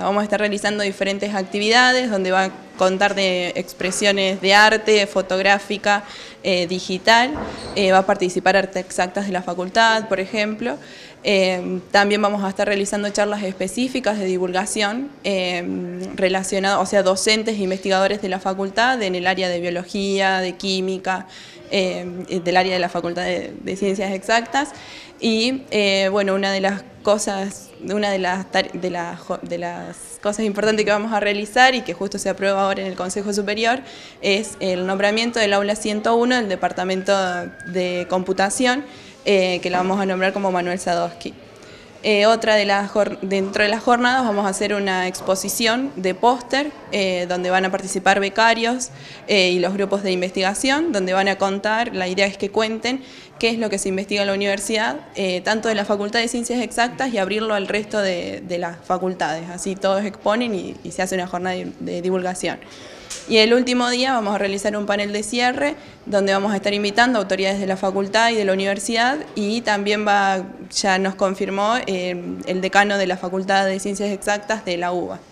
vamos a estar realizando diferentes actividades donde va a contar de expresiones de arte, fotográfica, digital, va a participar Artes Exactas de la facultad, por ejemplo. También vamos a estar realizando charlas específicas de divulgación relacionadas, o sea, docentes e investigadores de la facultad en el área de biología, de química, del área de la Facultad de Ciencias Exactas. Y bueno, una de las cosas importantes que vamos a realizar y que justo se aprueba ahora en el Consejo Superior es el nombramiento del aula 101 del Departamento de Computación, que la vamos a nombrar como Manuel Sadosky. Dentro de las jornadas vamos a hacer una exposición de póster donde van a participar becarios y los grupos de investigación, donde van a contar, la idea es que cuenten qué es lo que se investiga en la universidad, tanto de la Facultad de Ciencias Exactas y abrirlo al resto de las facultades, así todos exponen y se hace una jornada de divulgación. Y el último día vamos a realizar un panel de cierre donde vamos a estar invitando a autoridades de la facultad y de la universidad, y también ya nos confirmó el decano de la Facultad de Ciencias Exactas de la UBA.